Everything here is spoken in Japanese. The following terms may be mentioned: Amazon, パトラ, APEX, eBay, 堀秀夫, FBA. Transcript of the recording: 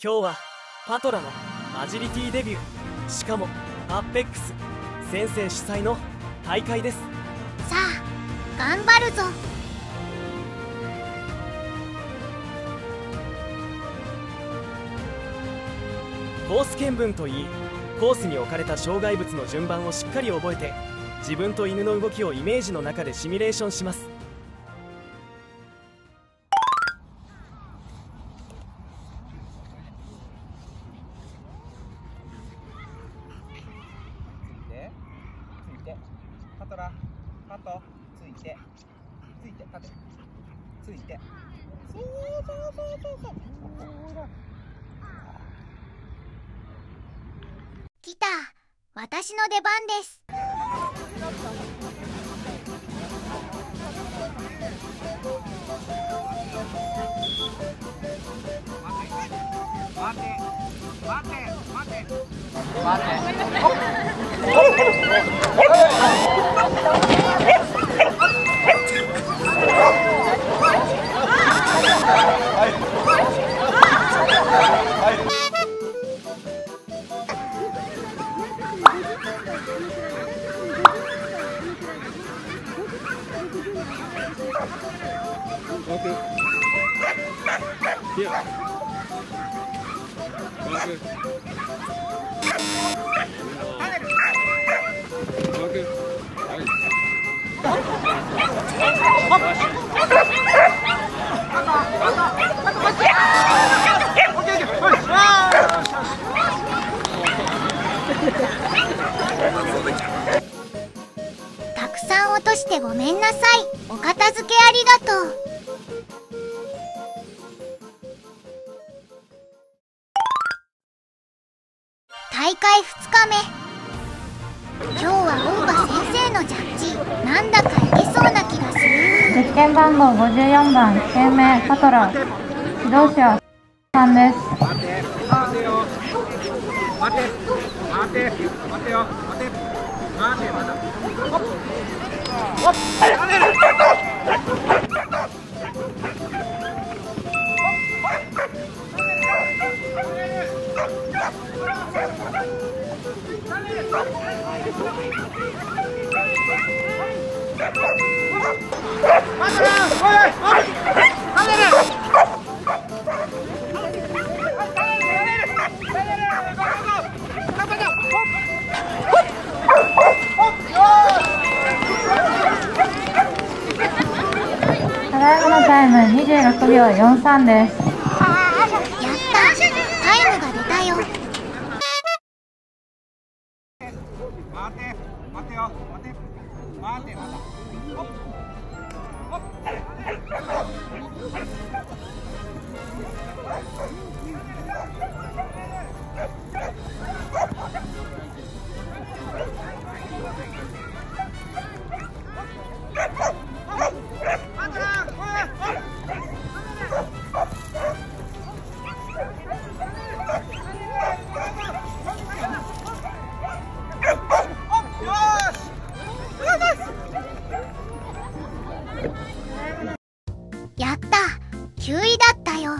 今日はパトラのアジリティデビュー、しかもAPEX先生主催の大会です。さあ頑張るぞ。コース見分といい、コースに置かれた障害物の順番をしっかり覚えて、自分と犬の動きをイメージの中でシミュレーションします。ついて、パトラ、パト、ついて、ついて、パト、ついて、そうほら。来た、私の出番です。待てたくさん落としてごめんなさい。お片付けありがとう。大会2日目、今日は大場先生のジャッジ、なんだかいけそうな気がする。実験番号54番、救命パトラ、指導者はさんです。待て待てよ、待て待て待てよ、待て待て待て待て。ただいまのタイム26秒43です。やった、タイムが出たよ。待てよ、待て待て待て、おっおっ、やった、9位だったよ。